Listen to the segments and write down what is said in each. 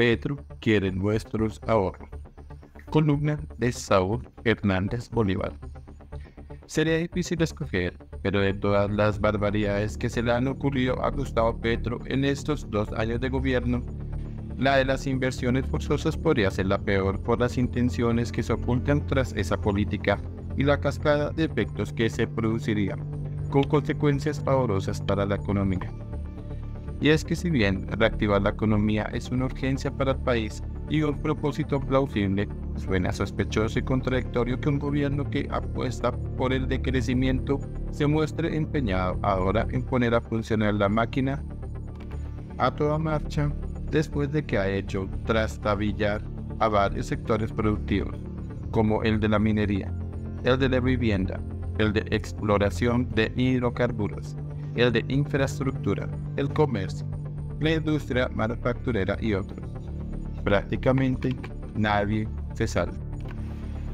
Petro quiere nuestros ahorros. Columna de Saúl Hernández Bolívar. Sería difícil escoger, pero de todas las barbaridades que se le han ocurrido a Gustavo Petro en estos 2 años de gobierno, la de las inversiones forzosas podría ser la peor por las intenciones que se ocultan tras esa política y la cascada de efectos que se produciría, con consecuencias pavorosas para la economía. Y es que si bien reactivar la economía es una urgencia para el país y un propósito plausible, suena sospechoso y contradictorio que un gobierno que apuesta por el decrecimiento se muestre empeñado ahora en poner a funcionar la máquina a toda marcha después de que ha hecho trastabillar a varios sectores productivos, como el de la minería, el de la vivienda, el de exploración de hidrocarburos, el de infraestructura, el comercio, la industria manufacturera y otros. Prácticamente nadie se salva.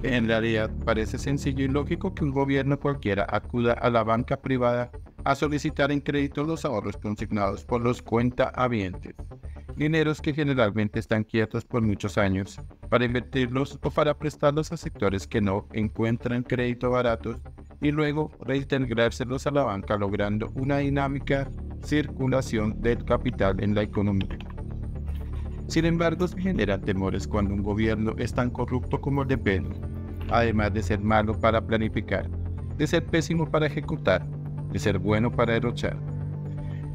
En realidad parece sencillo y lógico que un gobierno cualquiera acuda a la banca privada a solicitar en crédito los ahorros consignados por los cuentahabientes, dineros que generalmente están quietos por muchos años, para invertirlos o para prestarlos a sectores que no encuentran crédito baratos y luego reintegrárselos a la banca, logrando una dinámica circulación del capital en la economía. Sin embargo, se generan temores cuando un gobierno es tan corrupto como el de Petro, además de ser malo para planificar, de ser pésimo para ejecutar, de ser bueno para derrochar.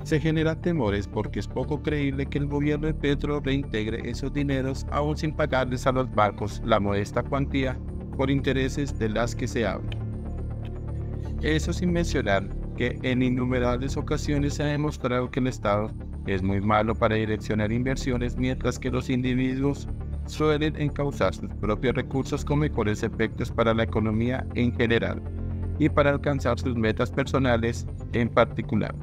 Se generan temores porque es poco creíble que el gobierno de Petro reintegre esos dineros aún sin pagarles a los bancos la modesta cuantía por intereses de las que se habla. Eso sin mencionar que en innumerables ocasiones se ha demostrado que el Estado es muy malo para direccionar inversiones, mientras que los individuos suelen encauzar sus propios recursos con mejores efectos para la economía en general y para alcanzar sus metas personales en particular.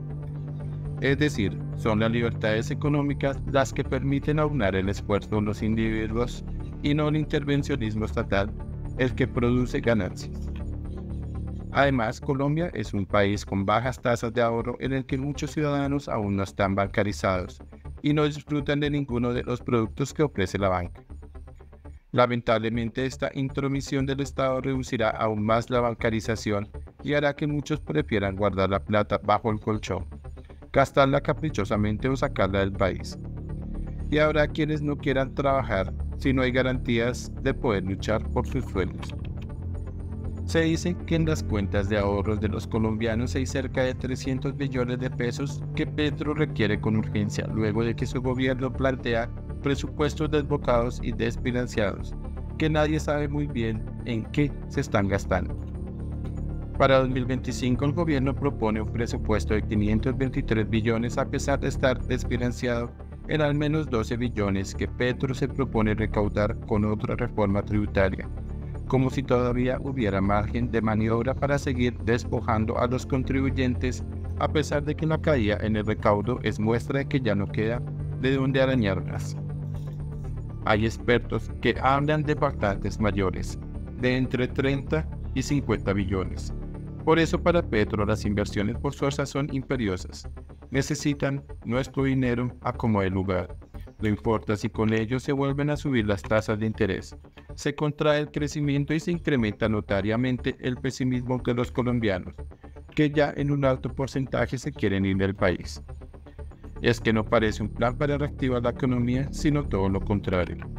Es decir, son las libertades económicas las que permiten aunar el esfuerzo de los individuos y no el intervencionismo estatal, el que produce ganancias. Además, Colombia es un país con bajas tasas de ahorro en el que muchos ciudadanos aún no están bancarizados y no disfrutan de ninguno de los productos que ofrece la banca. Lamentablemente, esta intromisión del Estado reducirá aún más la bancarización y hará que muchos prefieran guardar la plata bajo el colchón, gastarla caprichosamente o sacarla del país. Y habrá quienes no quieran trabajar si no hay garantías de poder luchar por sus sueños. Se dice que en las cuentas de ahorros de los colombianos hay cerca de 300 billones de pesos que Petro requiere con urgencia luego de que su gobierno plantea presupuestos desbocados y desfinanciados, que nadie sabe muy bien en qué se están gastando. Para 2025 el gobierno propone un presupuesto de 523 billones a pesar de estar desfinanciado en al menos 12 billones que Petro se propone recaudar con otra reforma tributaria, como si todavía hubiera margen de maniobra para seguir despojando a los contribuyentes, a pesar de que la caída en el recaudo es muestra de que ya no queda de dónde arañar más. Hay expertos que hablan de pactantes mayores, de entre 30 y 50 billones. Por eso para Petro las inversiones forzosas son imperiosas. Necesitan nuestro dinero a como de lugar. No importa si con ello se vuelven a subir las tasas de interés, se contrae el crecimiento y se incrementa notariamente el pesimismo de los colombianos, que ya en un alto porcentaje se quieren ir del país. Es que no parece un plan para reactivar la economía, sino todo lo contrario.